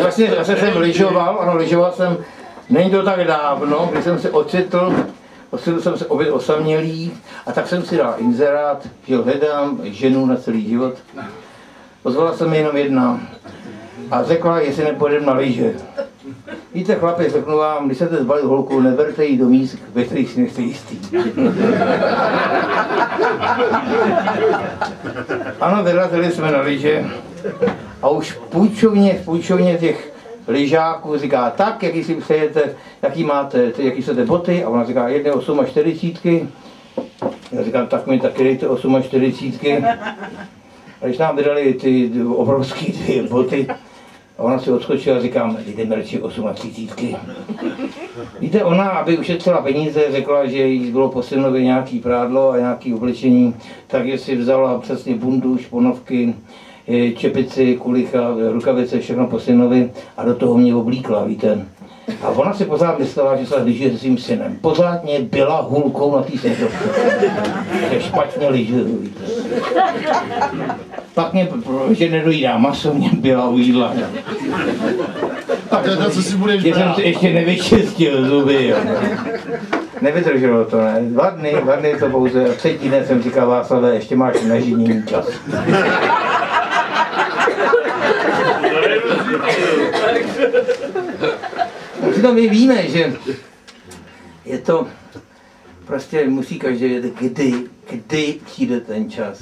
Vlastně zase jsem lyžoval, ano, lyžoval jsem, není to tak dávno, když jsem se ocitl jsem se opět osamělý a tak jsem si dal inzerát, že hledám ženu na celý život. Pozvala se mi jenom jedna a řekla, jestli nepůjdeme na lyže. Víte, chlapi, řeknu vám, když chcete zbalit holku, neberte jí do míst, ve kterých si nejste jistý. Ano, vyrazili jsme na lyže a už v půjčovně těch lyžáků říká tak, jaký si přejete, jaký máte, jaký chcete boty, a ona říká 1 8 a 40. Já říkám, tak mi taky dejte 8 a 40. A když nám vydali ty obrovské dvě boty, a ona si odskočila a říkám, jdeme radši 8 a 30. Víte, ona, aby ušetřila peníze, řekla, že jí bylo po synově nějaký prádlo a nějaké oblečení, takže si vzala přesně bundu, šponovky, čepici, kulicha, rukavice, všechno po synovi a do toho mě oblíkla, víte. A ona si pořád myslela, že se lyžuje se svým synem. Pořád mě byla hulkou na té sjezdovce. Že špatně lyžuju, víte. Tak mě, že nedojídá maso, mě byla u jídla. Tak to, co si budeš brát. Jsem si ještě nevyčistil zuby, jo. Nevydrželo to, ne? 2 dny to pouze. A 3 týdny jsem říkal, Václave, ještě máš na žinění čas. Přitom my víme, že je to prostě musí každý vědět, kdy přijde ten čas.